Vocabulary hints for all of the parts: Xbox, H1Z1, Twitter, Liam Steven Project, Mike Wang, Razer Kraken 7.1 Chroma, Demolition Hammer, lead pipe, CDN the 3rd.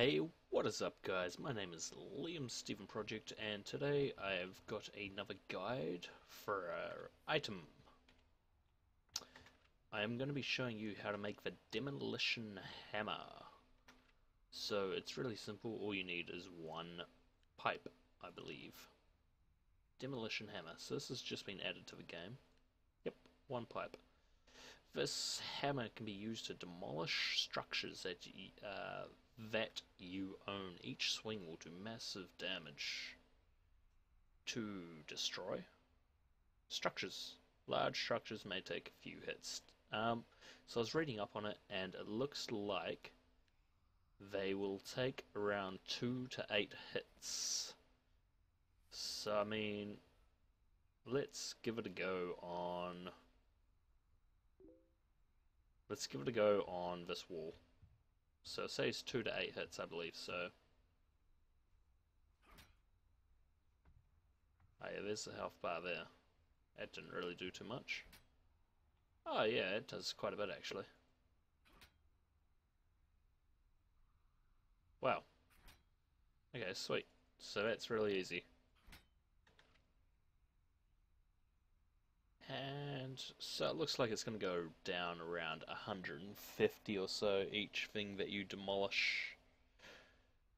Hey, what is up guys? My name is Liam Steven Project and today I've got another guide for an item. I'm going to be showing you how to make the Demolition Hammer. So it's really simple, all you need is one pipe, I believe. Demolition Hammer, so this has just been added to the game. Yep, one pipe. This hammer can be used to demolish structures that you own. Each swing will do massive damage. To destroy structures. Large structures may take a few hits. So I was reading up on it, and it looks like they will take around 2 to 8 hits. So, I mean, let's give it a go on... Let's give it a go on this wall. So it says 2 to 8 hits, I believe, so... Oh yeah, there's the health bar there. That didn't really do too much. Oh yeah, it does quite a bit, actually. Wow. Okay, sweet. So that's really easy. And so it looks like it's going to go down around 150 or so each thing that you demolish.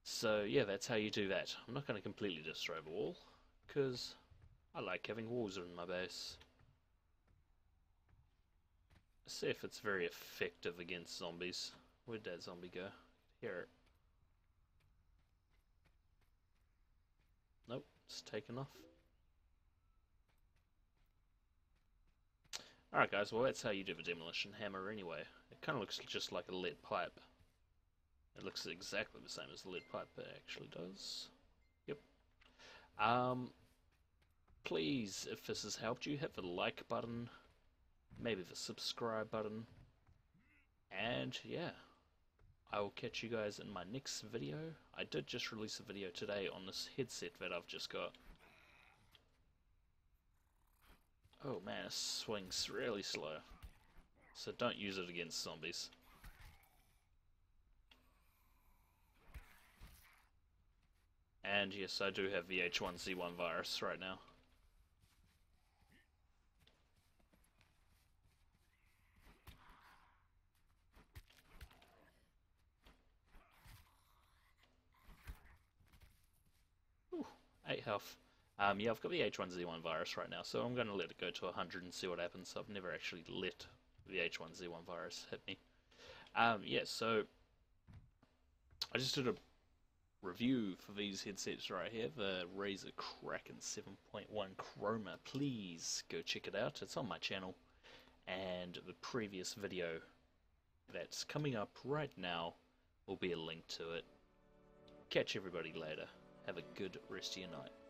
So yeah, that's how you do that. I'm not going to completely destroy the wall, because I like having walls in my base. Let's see if it's very effective against zombies. Where'd that zombie go? Here. Nope, it's taken off. Alright guys, well that's how you do the Demolition Hammer anyway. It kind of looks just like a lead pipe. It looks exactly the same as the lead pipe, but it actually does. Yep. Please, if this has helped you, hit the like button, maybe the subscribe button, and yeah, I will catch you guys in my next video. I did just release a video today on this headset that I've just got. Oh man, it swings really slow. So don't use it against zombies. And yes, I do have the H1Z1 virus right now. Ooh, 8 health. Yeah, I've got the H1Z1 virus right now, so I'm going to let it go to 100 and see what happens. I've never actually let the H1Z1 virus hit me. Yeah, so I just did a review for these headsets right here, the Razer Kraken 7.1 Chroma. Please go check it out. It's on my channel. And the previous video that's coming up right now will be a link to it. Catch everybody later. Have a good rest of your night.